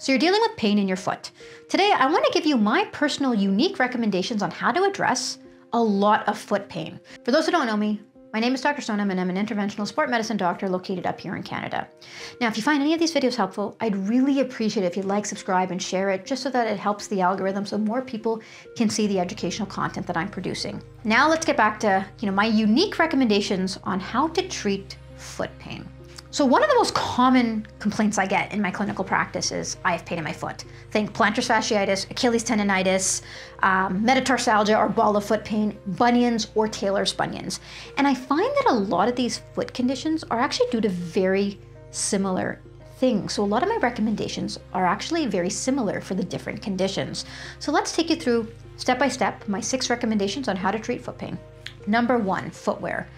So you're dealing with pain in your foot. Today, I want to give you my personal unique recommendations on how to address a lot of foot pain. For those who don't know me, my name is Dr. Sonam and I'm an interventional sport medicine doctor located up here in Canada. Now, if you find any of these videos helpful, I'd really appreciate it if you'd like, subscribe, and share it just so that it helps the algorithm so more people can see the educational content that I'm producing. Now let's get back to, my unique recommendations on how to treat foot pain. So one of the most common complaints I get in my clinical practice is I have pain in my foot. Think plantar fasciitis, Achilles tendinitis, metatarsalgia or ball of foot pain, bunions or Taylor's bunions. And I find that a lot of these foot conditions are actually due to very similar things. So a lot of my recommendations are actually very similar for the different conditions. So let's take you through step by step my 6 recommendations on how to treat foot pain. Number 1, footwear.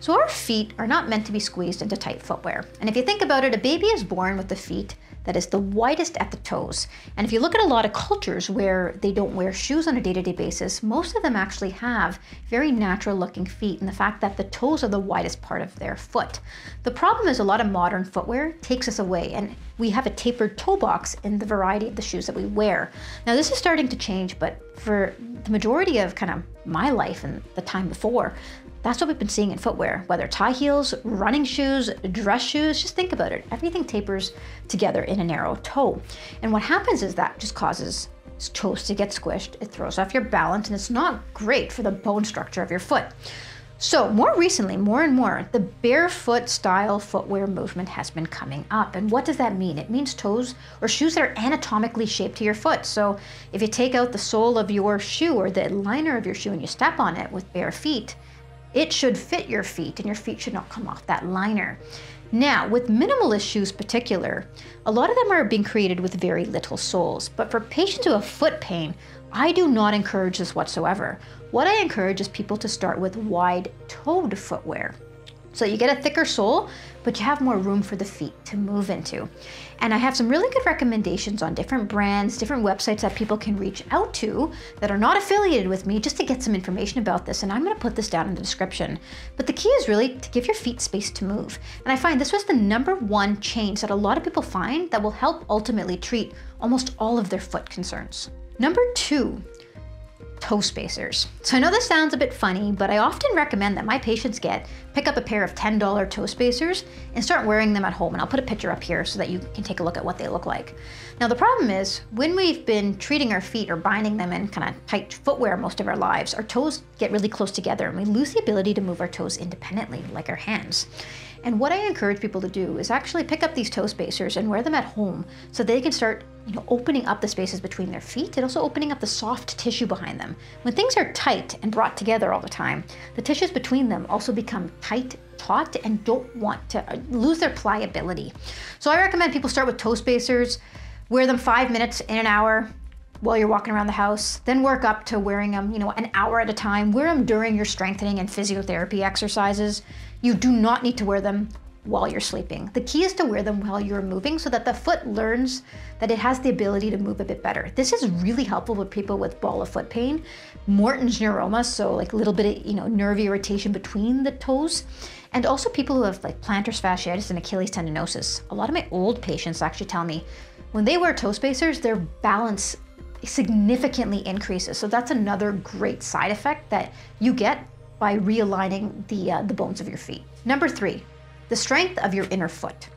So our feet are not meant to be squeezed into tight footwear. And if you think about it, a baby is born with the feet that is the widest at the toes. And if you look at a lot of cultures where they don't wear shoes on a day-to-day basis, most of them actually have very natural looking feet, and the fact that the toes are the widest part of their foot. The problem is a lot of modern footwear takes us away, and we have a tapered toe box in the variety of the shoes that we wear. Now this is starting to change, but for the majority of kind of my life and the time before, that's what we've been seeing in footwear, whether it's high heels, running shoes, dress shoes. Just think about it. Everything tapers together in a narrow toe. And what happens is that just causes toes to get squished. It throws off your balance, and it's not great for the bone structure of your foot. So more recently, more and more, the barefoot style footwear movement has been coming up. And what does that mean? It means toes or shoes that are anatomically shaped to your foot. So if you take out the sole of your shoe or the liner of your shoe and you step on it with bare feet, it should fit your feet and your feet should not come off that liner. Now, with minimalist shoes in particular, a lot of them are being created with very little soles. But for patients who have foot pain, I do not encourage this whatsoever. What I encourage is people to start with wide-toed footwear. So you get a thicker sole, but you have more room for the feet to move into. And I have some really good recommendations on different brands, different websites that people can reach out to that are not affiliated with me just to get some information about this. And I'm going to put this down in the description. But the key is really to give your feet space to move. And I find this was the number 1 change that a lot of people find that will help ultimately treat almost all of their foot concerns. Number 2. Toe spacers. So I know this sounds a bit funny, but I often recommend that my patients pick up a pair of $10 toe spacers and start wearing them at home. And I'll put a picture up here so that you can take a look at what they look like. Now the problem is when we've been treating our feet or binding them in kind of tight footwear most of our lives, our toes get really close together and we lose the ability to move our toes independently like our hands. And what I encourage people to do is actually pick up these toe spacers and wear them at home so they can start opening up the spaces between their feet and also opening up the soft tissue behind them. When things are tight and brought together all the time, the tissues between them also become tight, taut, and don't want to lose their pliability. So I recommend people start with toe spacers, wear them 5 minutes in an hour while you're walking around the house, then work up to wearing them, an hour at a time. Wear them during your strengthening and physiotherapy exercises. You do not need to wear them while you're sleeping. The key is to wear them while you're moving so that the foot learns that it has the ability to move a bit better. This is really helpful with people with ball of foot pain, Morton's neuroma, so like a little bit of nerve irritation between the toes, and also people who have like plantar fasciitis and Achilles tendinosis. A lot of my old patients actually tell me when they wear toe spacers, their balance significantly increases. So that's another great side effect that you get by realigning the bones of your feet. Number 3. The strength of your inner foot.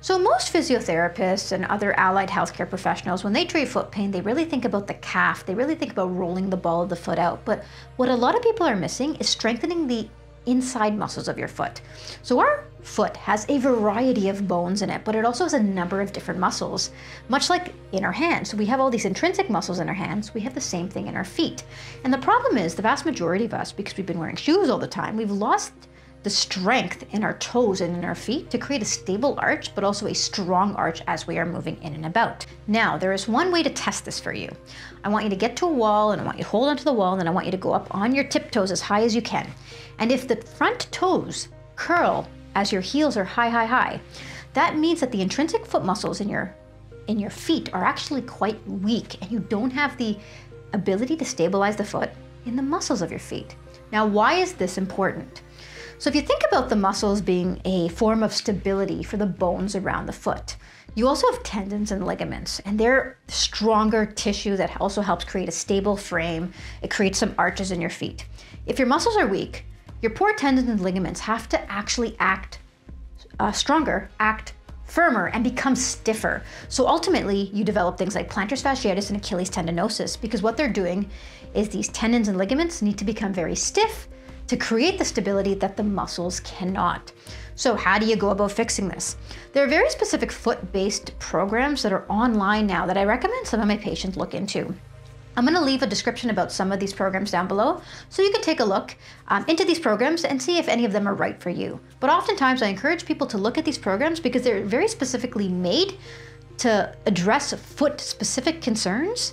So most physiotherapists and other allied healthcare professionals, when they treat foot pain, they really think about the calf. They really think about rolling the ball of the foot out. But what a lot of people are missing is strengthening the inside muscles of your foot. So our foot has a variety of bones in it, but it also has a number of different muscles, much like in our hands. So we have all these intrinsic muscles in our hands. We have the same thing in our feet. And the problem is the vast majority of us, because we've been wearing shoes all the time, we've lost the strength in our toes and in our feet to create a stable arch, but also a strong arch as we are moving in and about. Now, there is one way to test this for you. I want you to get to a wall, and I want you to hold onto the wall, and then I want you to go up on your tiptoes as high as you can. And if the front toes curl as your heels are high, high, high, that means that the intrinsic foot muscles in your feet are actually quite weak, and you don't have the ability to stabilize the foot in the muscles of your feet. Now, why is this important? So if you think about the muscles being a form of stability for the bones around the foot, You also have tendons and ligaments, and they're stronger tissue that also helps create a stable frame. It creates some arches in your feet. If your muscles are weak, your poor tendons and ligaments have to actually act stronger, act firmer, and become stiffer. So ultimately, you develop things like plantar fasciitis and Achilles tendinosis, because what they're doing is these tendons and ligaments need to become very stiff to create the stability that the muscles cannot. So how do you go about fixing this? There are very specific foot-based programs that are online now that I recommend some of my patients look into. I'm gonna leave a description about some of these programs down below, so you can take a look into these programs and see if any of them are right for you. But oftentimes I encourage people to look at these programs because they're very specifically made to address foot-specific concerns,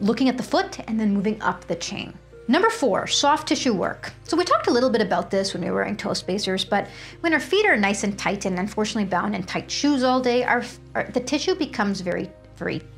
looking at the foot and then moving up the chain. Number 4, soft tissue work. So we talked a little bit about this when we were wearing toe spacers, but when our feet are nice and tight and unfortunately bound in tight shoes all day, the tissue becomes very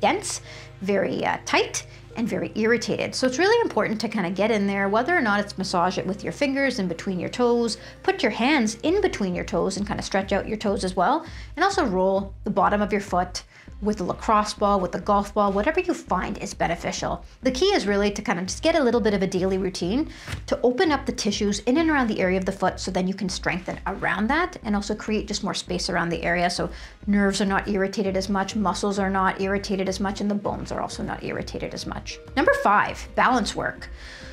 dense, very tight, and very irritated. So it's really important to kind of get in there, whether or not it's massage it with your fingers in between your toes, put your hands in between your toes and kind of stretch out your toes as well, and also roll the bottom of your foot with a lacrosse ball, with a golf ball, whatever you find is beneficial. The key is really to kind of just get a little bit of a daily routine to open up the tissues in and around the area of the foot so then you can strengthen around that and also create just more space around the area so nerves are not irritated as much, muscles are not irritated as much, and the bones are also not irritated as much. Number 5, balance work.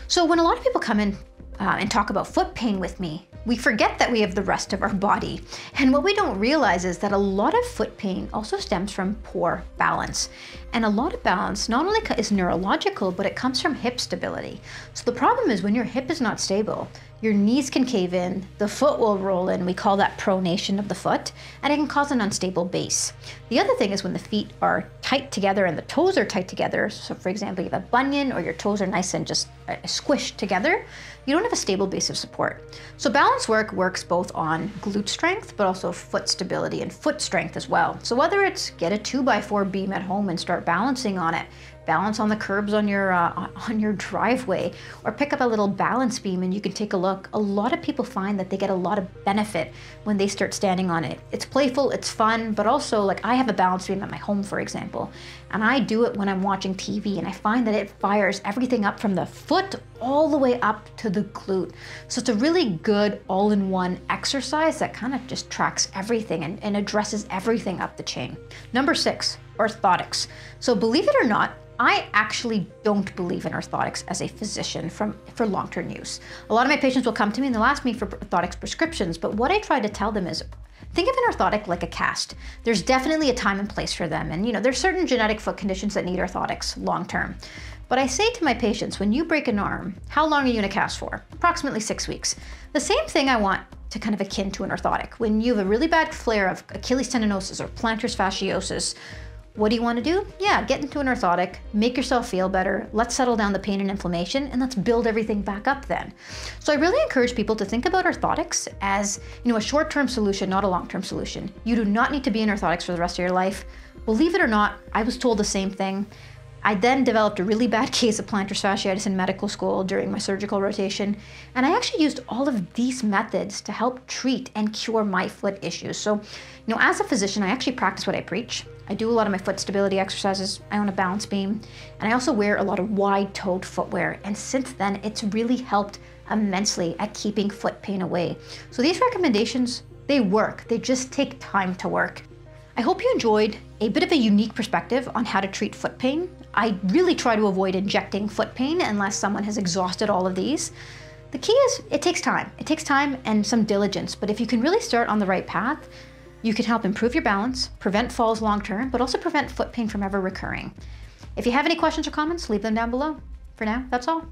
So when a lot of people come in and talk about foot pain with me, we forget that we have the rest of our body. And what we don't realize is that a lot of foot pain also stems from poor balance. And a lot of balance not only is neurological, but it comes from hip stability. So the problem is when your hip is not stable, your knees can cave in, the foot will roll in, we call that pronation of the foot, and it can cause an unstable base. The other thing is when the feet are tight together and the toes are tight together, so for example, you have a bunion or your toes are nice and just squished together, you don't have a stable base of support. So balance work works both on glute strength, but also foot stability and foot strength as well. So whether it's get a 2x4 beam at home and start balancing on it, balance on the curbs on your driveway, or pick up a little balance beam and you can take a look. A lot of people find that they get a lot of benefit when they start standing on it. It's playful, it's fun, but also like I have a balance beam at my home, for example, and I do it when I'm watching TV and I find that it fires everything up from the foot all the way up to the glute. So it's a really good all-in-one exercise that kind of just tracks everything and addresses everything up the chain. Number 6, orthotics. So believe it or not, I actually don't believe in orthotics as a physician for long-term use. A lot of my patients will come to me and they'll ask me for orthotics prescriptions, but what I try to tell them is, think of an orthotic like a cast. There's definitely a time and place for them, and you know there's certain genetic foot conditions that need orthotics long-term. But I say to my patients, when you break an arm, how long are you in a cast for? Approximately 6 weeks. The same thing I want to kind of akin to an orthotic. When you have a really bad flare of Achilles tendinosis or plantar fasciosis, what do you want to do? Yeah, get into an orthotic, make yourself feel better, let's settle down the pain and inflammation, and let's build everything back up then. So I really encourage people to think about orthotics as, you know, a short-term solution, not a long-term solution. You do not need to be in orthotics for the rest of your life. Believe it or not, I was told the same thing. I then developed a really bad case of plantar fasciitis in medical school during my surgical rotation, and I actually used all of these methods to help treat and cure my foot issues. So, you know, as a physician, I actually practice what I preach. I do a lot of my foot stability exercises, I own a balance beam, and I also wear a lot of wide-toed footwear, and since then, it's really helped immensely at keeping foot pain away. So these recommendations, they work, they just take time to work. I hope you enjoyed a bit of a unique perspective on how to treat foot pain. I really try to avoid injecting foot pain unless someone has exhausted all of these. The key is it takes time. It takes time and some diligence, but if you can really start on the right path, you can help improve your balance, prevent falls long-term, but also prevent foot pain from ever recurring. If you have any questions or comments, leave them down below. For now, that's all.